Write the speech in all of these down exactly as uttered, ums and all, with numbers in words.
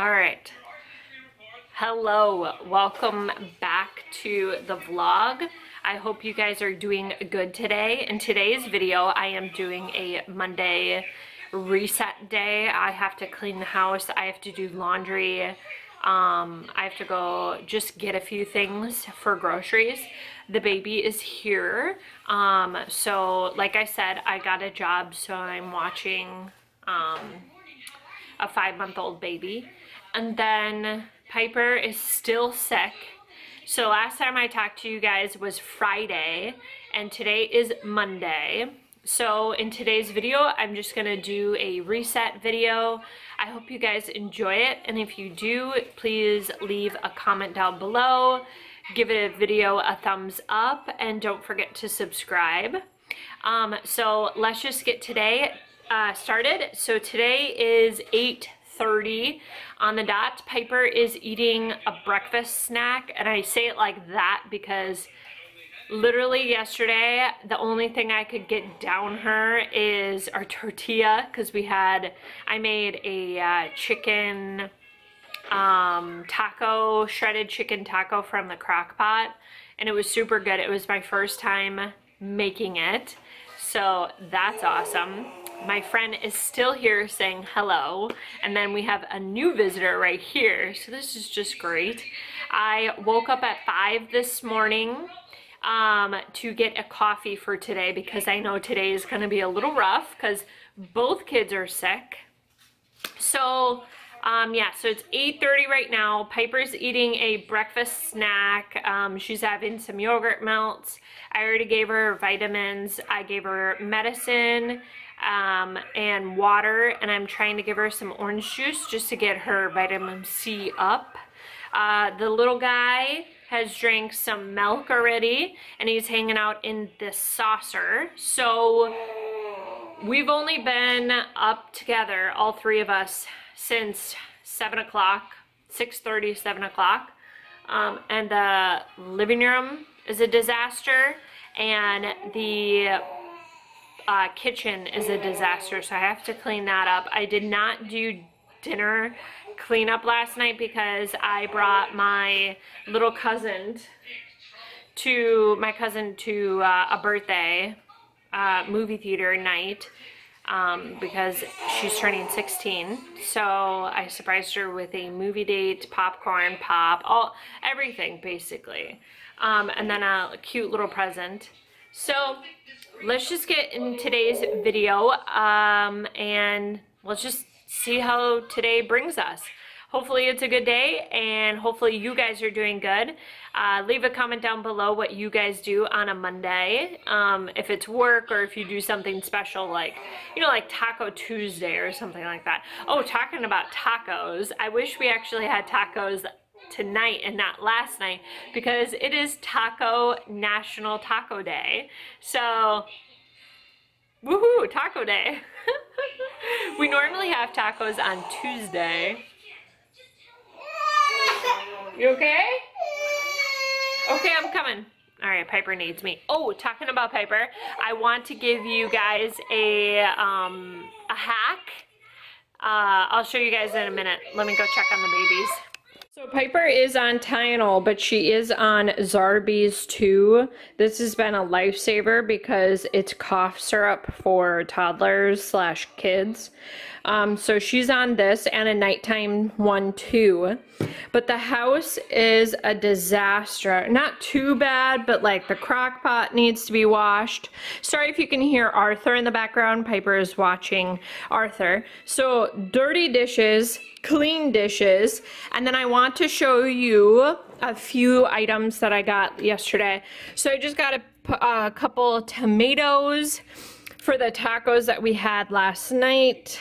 All right. Hello, welcome back to the vlog. I hope you guys are doing good today. In today's video, I am doing a Monday reset day. I have to clean the house. I have to do laundry. Um, I have to go just get a few things for groceries. The baby is here. Um, so like I said, I got a job, so I'm watching um, a five-month-old baby. And then Piper is still sick. So last time I talked to you guys was Friday, and today is Monday. So in today's video, I'm just going to do a reset video. I hope you guys enjoy it, and if you do, please leave a comment down below, give it a video a thumbs up, and don't forget to subscribe. Um, so let's just get today uh, started. So today is eight thirty on the dot. Piper is eating a breakfast snack, and I say it like that because literally yesterday the only thing I could get down her is our tortilla, because we had I made a uh, chicken um, taco, shredded chicken taco from the crock pot, and it was super good. It was my first time making it, so that's awesome. My friend is still here saying hello, and then we have a new visitor right here, so this is just great. I woke up at five this morning um, to get a coffee for today, because I know today is going to be a little rough because both kids are sick. So um, yeah, so it's eight thirty right now. Piper's eating a breakfast snack. Um, she's having some yogurt melts. I already gave her vitamins. I gave her medicine. Um, and water, and I'm trying to give her some orange juice just to get her vitamin C up. Uh, the little guy has drank some milk already, and he's hanging out in this saucer. So we've only been up together, all three of us, since seven o'clock, six thirty, seven o'clock, um, and the living room is a disaster, and the Uh, kitchen is a disaster, so I have to clean that up. I did not do dinner cleanup last night because I brought my little cousin to my cousin to uh, a birthday uh, movie theater night um, because she's turning sixteen. So I surprised her with a movie date, popcorn, pop, all everything basically, um, and then a cute little present. So let's just get in today's video, um, and let's just see how today brings us. Hopefully it's a good day, and hopefully you guys are doing good. Uh, leave a comment down below what you guys do on a Monday, um, if it's work or if you do something special like, you know, like Taco Tuesday or something like that. Oh, talking about tacos, I wish we actually had tacos tonight and not last night, because it is Taco National Taco Day. So woohoo, Taco Day. We normally have tacos on Tuesday. You okay? Okay, I'm coming. All right, Piper needs me. Oh, talking about Piper, I want to give you guys a um a hack. Uh I'll show you guys in a minute. Let me go check on the babies. So Piper is on Tylenol, but she is on Zarbee's too. This has been a lifesaver because it's cough syrup for toddlers slash kids. Um, so she's on this and a nighttime one too. But the house is a disaster. Not too bad, but like the crock pot needs to be washed. Sorry if you can hear Arthur in the background. Piper is watching Arthur. So dirty dishes, clean dishes, and then I want to show you a few items that I got yesterday. So I just got a, a couple tomatoes for the tacos that we had last night.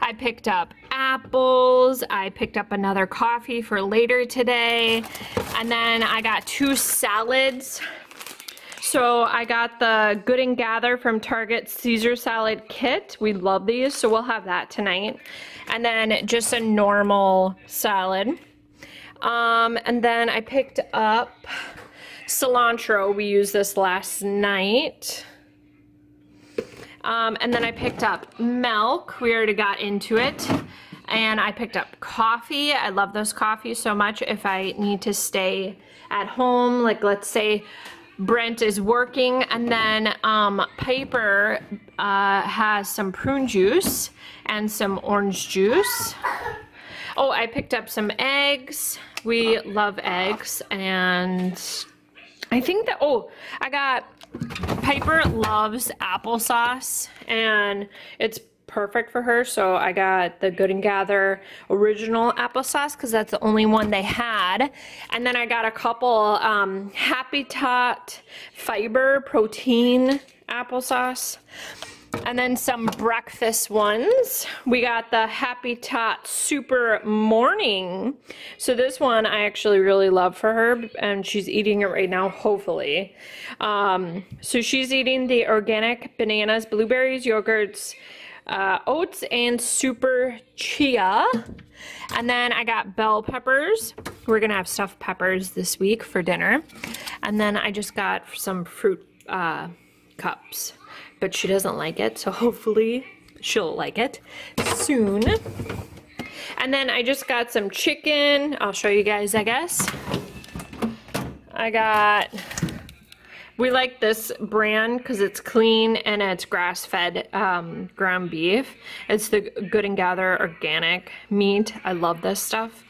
I picked up apples. I picked up another coffee for later today, and then I got two salads. So I got the Good and Gather from Target Caesar salad kit. We love these, so we'll have that tonight. And then just a normal salad. Um, and then I picked up cilantro. We used this last night. Um, and then I picked up milk. We already got into it. and I picked up coffee. I love those coffees so much. If I need to stay at home, like let's say Brent is working, and then um, Piper uh, has some prune juice and some orange juice. Oh, I picked up some eggs. We love eggs, and I think that, oh, I got, Piper loves applesauce, and it's perfect for her, so I got the Good and Gather original applesauce because that's the only one they had. And then I got a couple um, Happy Tot fiber protein applesauce, and then some breakfast ones. We got the Happy Tot Super Morning. So this one I actually really love for her, and she's eating it right now, hopefully. Um, so she's eating the organic bananas, blueberries, yogurts, uh, oats, and super chia. And then I got bell peppers. We're gonna have stuffed peppers this week for dinner. And then I just got some fruit uh, cups. But she doesn't like it, so hopefully she'll like it soon. And then I just got some chicken. I'll show you guys, I guess. I got, we like this brand because it's clean and it's grass-fed um, ground beef. It's the Good and Gather organic meat. I love this stuff.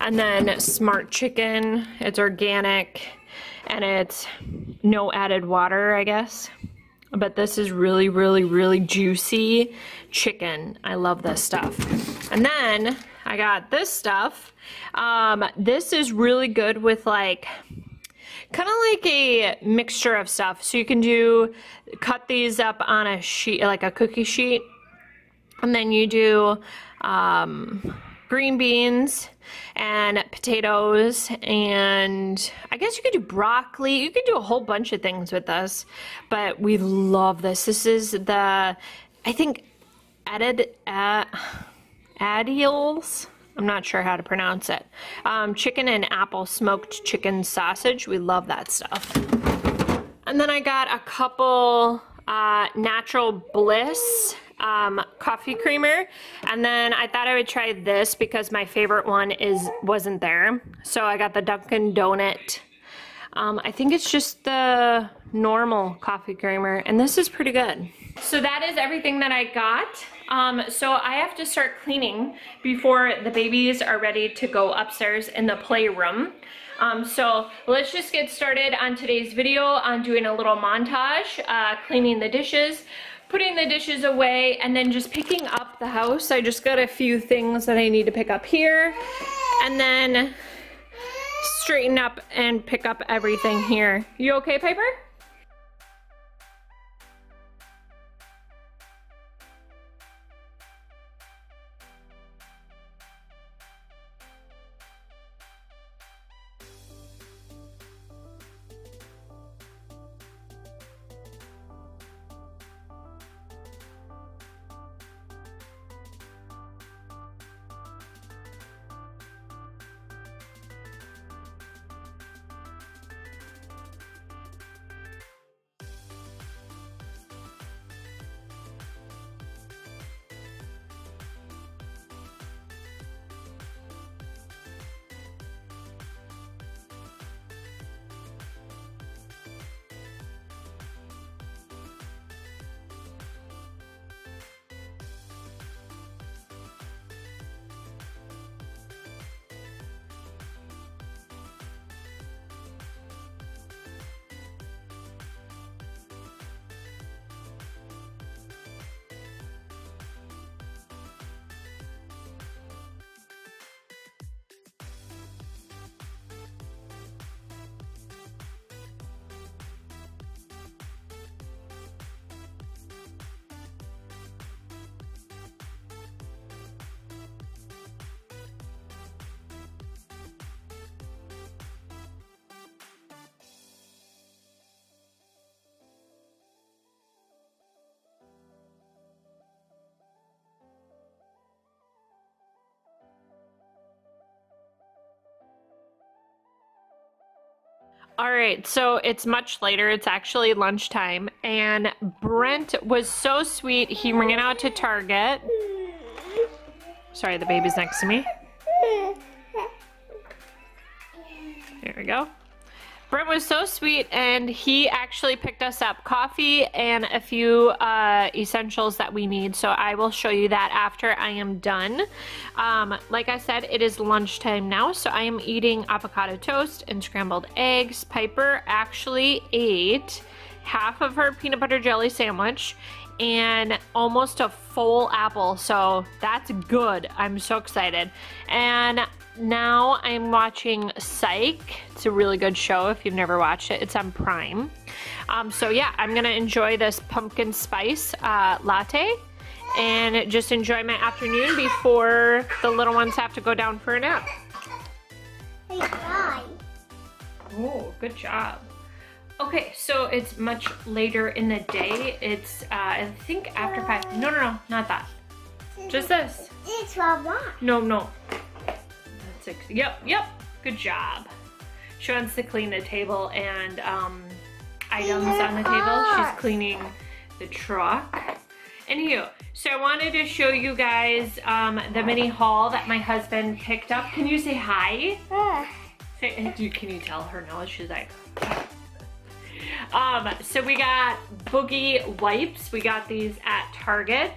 And then Smart Chicken. It's organic and it's no added water, I guess. But this is really, really, really juicy chicken. I love this stuff. And then I got this stuff. Um, this is really good with like, kind of like a mixture of stuff. So you can do, cut these up on a sheet, like a cookie sheet. And then you do um, green beans and potatoes, and I guess you could do broccoli. You could do a whole bunch of things with this, but we love this. This is the, I think, added uh, adiels. I'm not sure how to pronounce it. Um, chicken and apple smoked chicken sausage. We love that stuff. And then I got a couple uh, Natural Bliss Um, coffee creamer, and then I thought I would try this because my favorite one is wasn't there, so I got the Dunkin' Donut. Um, I think it's just the normal coffee creamer, and this is pretty good. So that is everything that I got. Um, so I have to start cleaning before the babies are ready to go upstairs in the playroom. Um, so let's just get started on today's video on doing a little montage, uh, cleaning the dishes, putting the dishes away, and then just picking up the house. I just got a few things that I need to pick up here, and then straighten up and pick up everything here. You okay, Piper? All right, so it's much later. It's actually lunchtime, and Brent was so sweet. He ran out to Target Sorry, the baby's next to me. There we go. Brent was so sweet, and he actually picked us up coffee and a few uh, essentials that we need, so I will show you that after I am done. Um, like I said, it is lunchtime now, so I am eating avocado toast and scrambled eggs. Piper actually ate half of her peanut butter jelly sandwich and almost a full apple, so that's good. I'm so excited. And now I'm watching Psych. It's a really good show if you've never watched it. It's on Prime. Um, so yeah, I'm gonna enjoy this pumpkin spice uh, latte and just enjoy my afternoon before the little ones have to go down for a nap. Oh, good job. Okay, so it's much later in the day. It's, uh, I think after five. No, no, no, not that. Just this. It's No, no. Six. Yep, yep. Good job. She wants to clean the table and um, items on the table. She's cleaning the truck. Anywho, so I wanted to show you guys um, the mini haul that my husband picked up. Can you say hi? Yeah. Say, can you tell her no? She's like... Um, so we got boogie wipes. We got these at Target.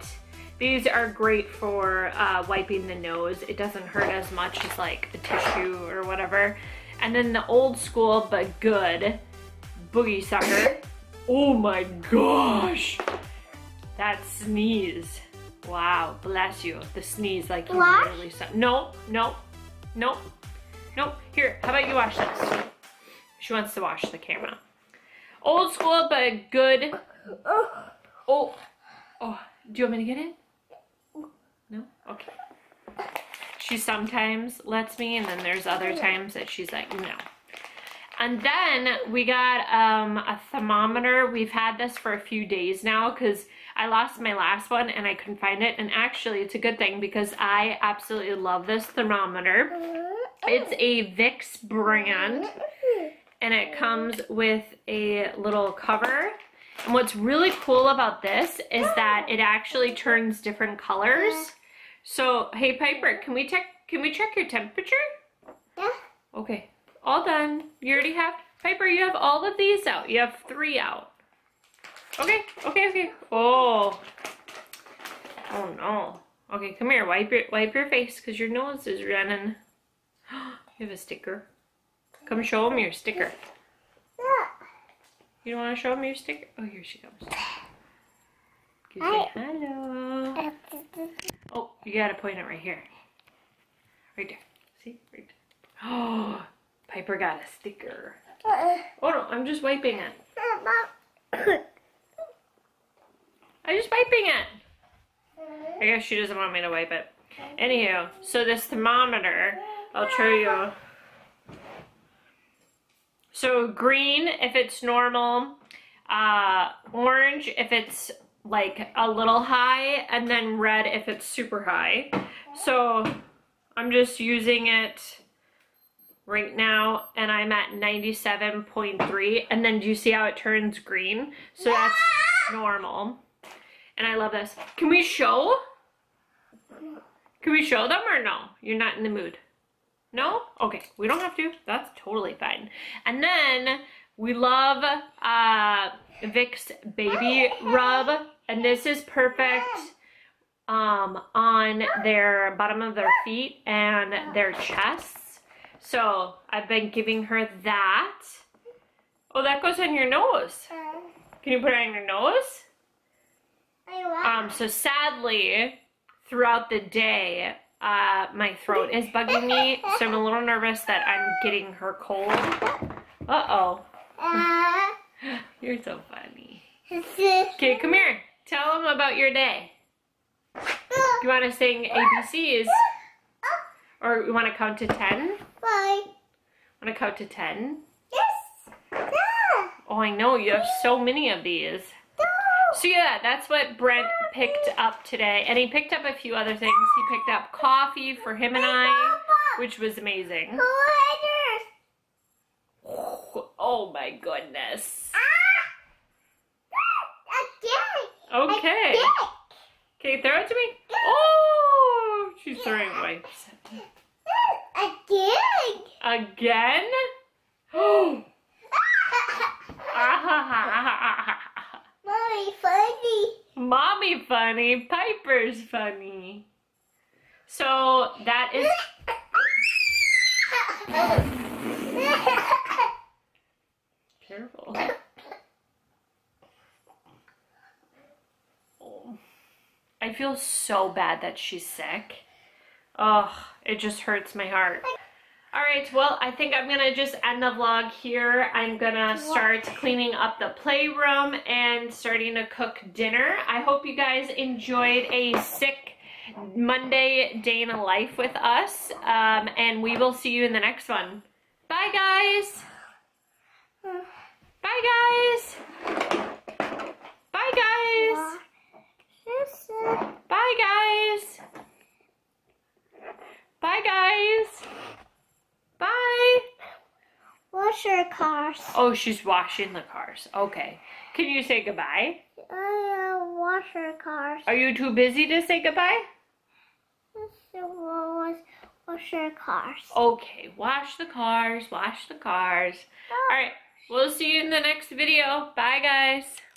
These are great for uh, wiping the nose. It doesn't hurt as much as like a tissue or whatever. And then the old school but good boogie sucker. Oh my gosh! That sneeze. Wow, bless you. The sneeze, like you really suck. No, no, no, no. Here, how about you wash this? She wants to wash the camera. Old school but good. Oh, oh. Do you want me to get it? No? Okay. She sometimes lets me, and then there's other times that she's like, no. And then we got um, a thermometer. We've had this for a few days now because I lost my last one and I couldn't find it. And actually, it's a good thing because I absolutely love this thermometer. It's a Vicks brand, and it comes with a little cover. And what's really cool about this is that it actually turns different colors. So, hey Piper, can we check? Can we check your temperature? Yeah. Okay. All done. You already have Piper. You have all of these out. You have three out. Okay. Okay. Okay. Oh. Oh no. Okay. Come here. Wipe your wipe your face because your nose is running. You have a sticker. Come show them your sticker. You don't want to show me your sticker? Oh, here she comes. You say hello. Oh, you got to point it right here. Right there. See? Right there. Oh, Piper got a sticker. Oh, no. I'm just wiping it. I'm just wiping it. I guess she doesn't want me to wipe it. Anywho, so this thermometer, I'll show you. So green if it's normal, uh, orange if it's like a little high, and then red if it's super high. So I'm just using it right now, and I'm at ninety-seven point three, and then do you see how it turns green? So that's normal, and I love this. Can we show? Can we show them or no? You're not in the mood. No? Okay, we don't have to. That's totally fine. And then we love uh, Vicks Baby Rub, and this is perfect um, on their bottom of their feet and their chests. So I've been giving her that. Oh, that goes on your nose. Can you put it on your nose? Um. So sadly, throughout the day, Uh, my throat is bugging me, so I'm a little nervous that I'm getting her cold. Uh-oh. Uh, You're so funny. Okay, come here. Tell them about your day. You want to sing A B Cs? Or you want to count to ten? Why? Want to count to ten? Yes. Oh, I know. You have so many of these. So yeah, that's what Brent picked up today, and he picked up a few other things. He picked up coffee for him and I, which was amazing. Oh my goodness. Okay. Okay, throw it to me. Oh, she threw enjoy. Again? Again? Mommy funny. Mommy funny. Piper's funny. So that is... Careful. Oh. I feel so bad that she's sick. Oh, it just hurts my heart. All right, well, I think I'm gonna just end the vlog here. I'm gonna start cleaning up the playroom and starting to cook dinner. I hope you guys enjoyed a sick Monday day in a life with us, um, and we will see you in the next one. Bye, guys. Bye, guys. Bye, guys. Bye, guys. Bye, guys. Bye. Wash your cars. Oh, she's washing the cars. Okay. Can you say goodbye? I uh, wash your cars. Are you too busy to say goodbye? Wash your cars. Okay. Wash the cars. Wash the cars. Bye. All right. We'll see you in the next video. Bye, guys.